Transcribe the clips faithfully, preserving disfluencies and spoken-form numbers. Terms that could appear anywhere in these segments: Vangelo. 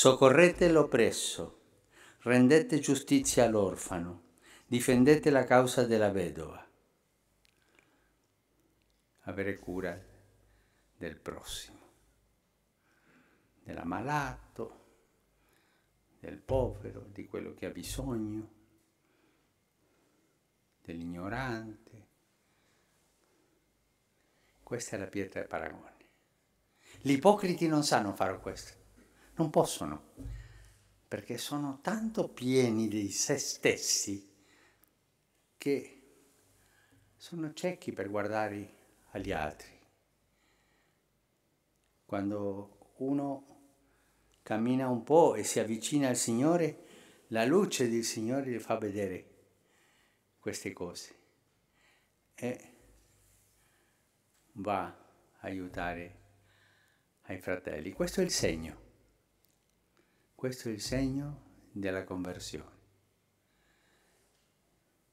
Soccorrete l'oppresso, rendete giustizia all'orfano, difendete la causa della vedova. Avere cura del prossimo, dell'ammalato, del povero, di quello che ha bisogno, dell'ignorante. Questa è la pietra del paragone. Gli ipocriti non sanno fare questo, non possono, perché sono tanto pieni di se stessi che sono ciechi per guardare agli altri. Quando uno cammina un po' e si avvicina al Signore, la luce del Signore gli fa vedere queste cose e va a aiutare ai fratelli. Questo è il segno, questo è il segno della conversione.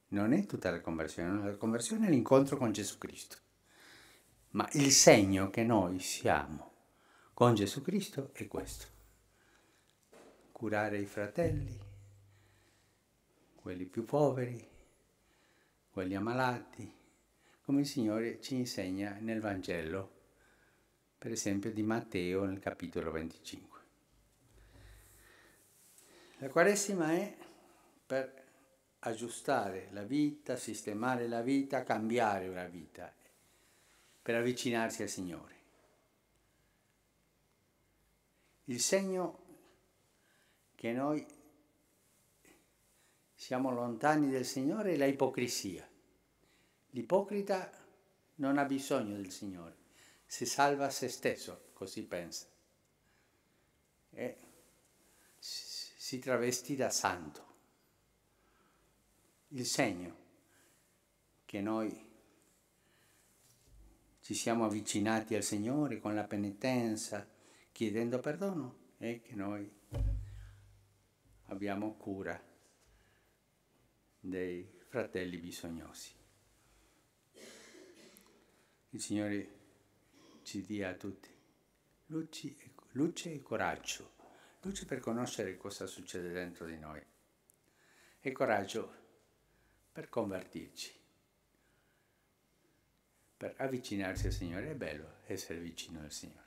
Non è tutta la conversione, la conversione è l'incontro con Gesù Cristo, ma il segno che noi siamo con Gesù Cristo è questo: curare i fratelli, quelli più poveri, quelli ammalati, come il Signore ci insegna nel Vangelo, per esempio di Matteo nel capitolo venticinque. La Quaresima è per aggiustare la vita, sistemare la vita, cambiare la vita, per avvicinarsi al Signore. Il segno che noi siamo lontani dal Signore è la ipocrisia. L'ipocrita non ha bisogno del Signore, si salva se stesso, così pensa, e si travesti da santo. Il segno che noi ci siamo avvicinati al Signore con la penitenza, chiedendo perdono, è che noi abbiamo cura dei fratelli bisognosi. Il Signore ci dia a tutti luce, luce e coraggio, luce per conoscere cosa succede dentro di noi e coraggio per convertirci, per avvicinarsi al Signore. È bello essere vicino al Signore.